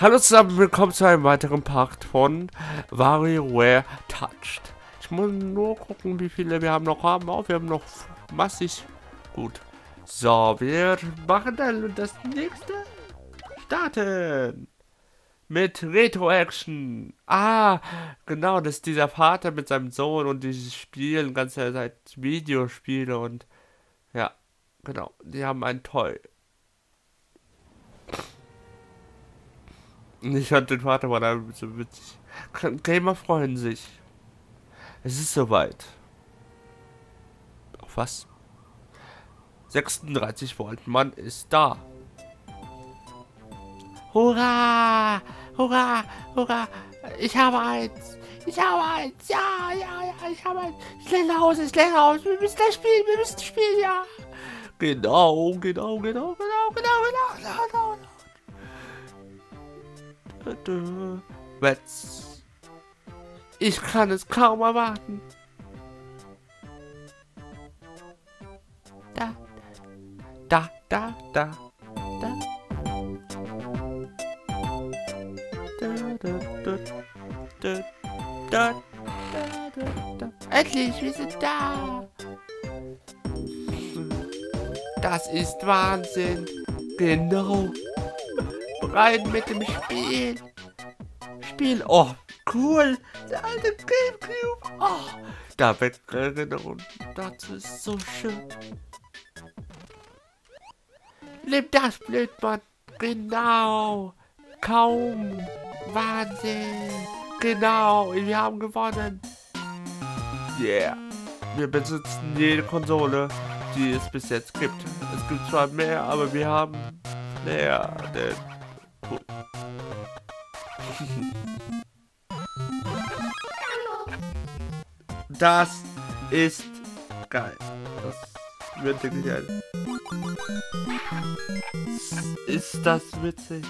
Hallo zusammen, willkommen zu einem weiteren Part von WarioWare Touched. Ich muss nur gucken, wie viele wir noch haben. Auch wir haben noch massig. Gut. So, wir machen dann das nächste. Starten. Mit Retro Action. Ah, genau, das ist dieser Vater mit seinem Sohn und die spielen ganze Zeit Videospiele und ja, genau, die haben ein Toy. Ich fand den Vater mal da so witzig. Gamer freuen sich. Es ist soweit. Auf was? 36 Volt, Mann ist da. Hurra! Hurra! Hurra! Ich habe eins! Ich habe eins! Ja, ja, ja, ich habe eins! Schnell nach Hause, schnell nach Hause! Wir müssen gleich spielen, wir müssen spielen, ja! Genau, genau, genau, genau, genau, genau, genau, genau. Ich kann es kaum erwarten. Da, da, da, da, da. Endlich, wir sind da! Das ist Wahnsinn! Genau! Rein mit dem Spiel! Spiel! Oh, cool! Der alte GameCube! Oh, da wird Erinnerung. Das ist so schön! Nimm das, Blödmann! Genau! Kaum! Wahnsinn! Genau, wir haben gewonnen! Yeah! Wir besitzen jede Konsole, die es bis jetzt gibt. Es gibt zwar mehr, aber wir haben mehr. Cool. Das ist geil. Das wird wirklich geil. Ist das witzig?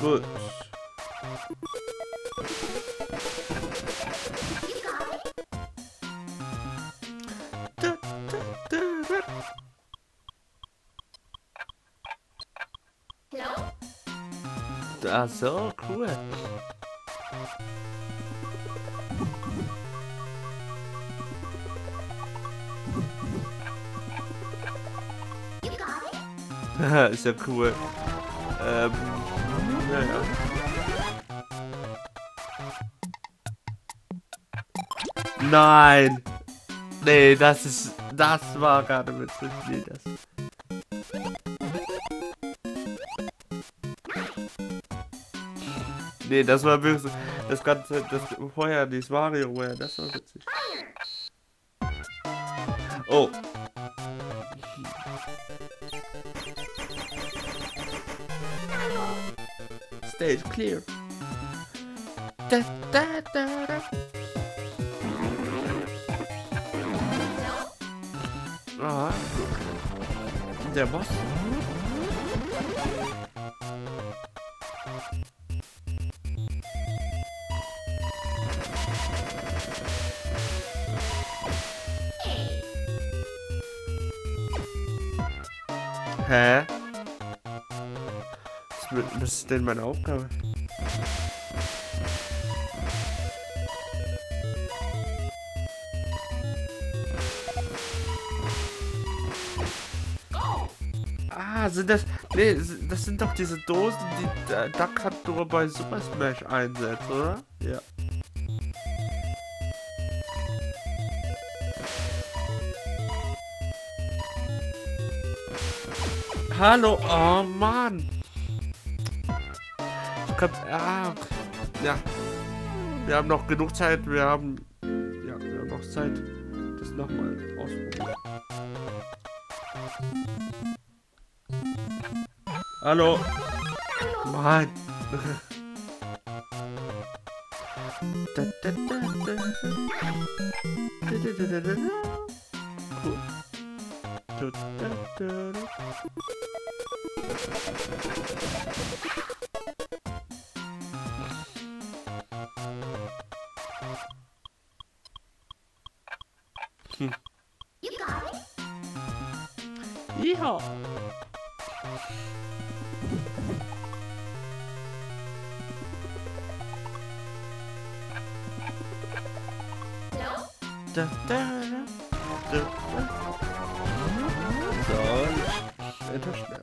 Gut. Ah, so cool. Ist ja cool. Naja. Nein! Nee, das ist... Das war gerade mit so viel. Nee, das war wirklich das ganze, das vorher, dieses WarioWare, das war witzig. Oh. Stage clear. Da, da, da, da. Aha. Der Boss. Hä? Was ist denn meine Aufgabe? Ah, sind das... Nee, das sind doch diese Dosen, die Duck Hunt bei Super Smash einsetzt, oder? Ja. Hallo, oh Mann! Ich glaub, ja. Wir haben noch genug Zeit, wir haben noch Zeit, das nochmal ausprobieren. Hallo! Mann! Cool. Hm. Ja. So, etwas schneller.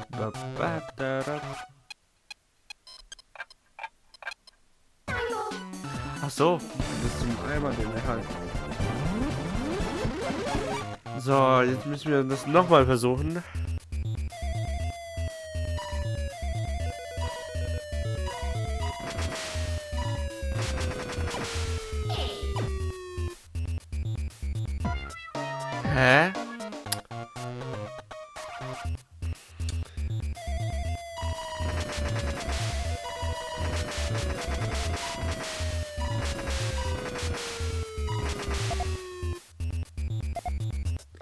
Ach so, bis zum Eimer den Erhalt. So, jetzt müssen wir das nochmal versuchen. Hä?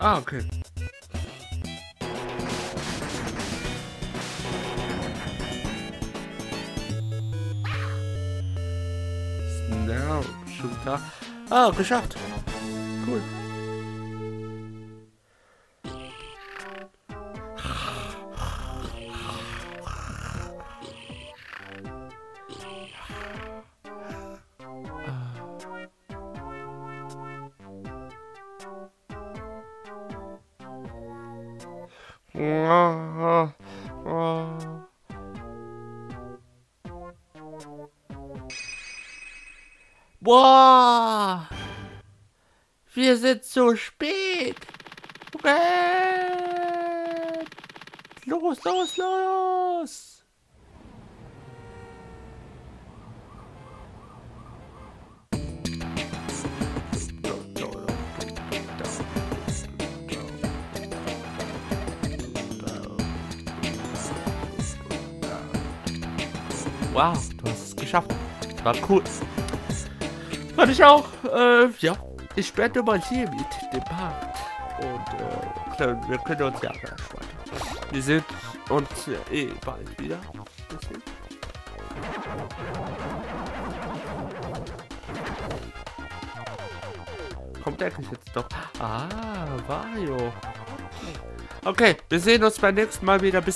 Ah, okay. Now, schon da. Ah, geschafft. Cool. Boah! Wir sind so spät! Rennt! Los, los, los! Wow, du hast es geschafft. Das war cool. Und ich auch, ja, ich werde mal hier mit dem Part und wir können uns ja ersparen. Wir sehen uns eh bald wieder. Deswegen. Kommt eigentlich jetzt doch. Ah, Wario. Okay, wir sehen uns beim nächsten Mal wieder. Bis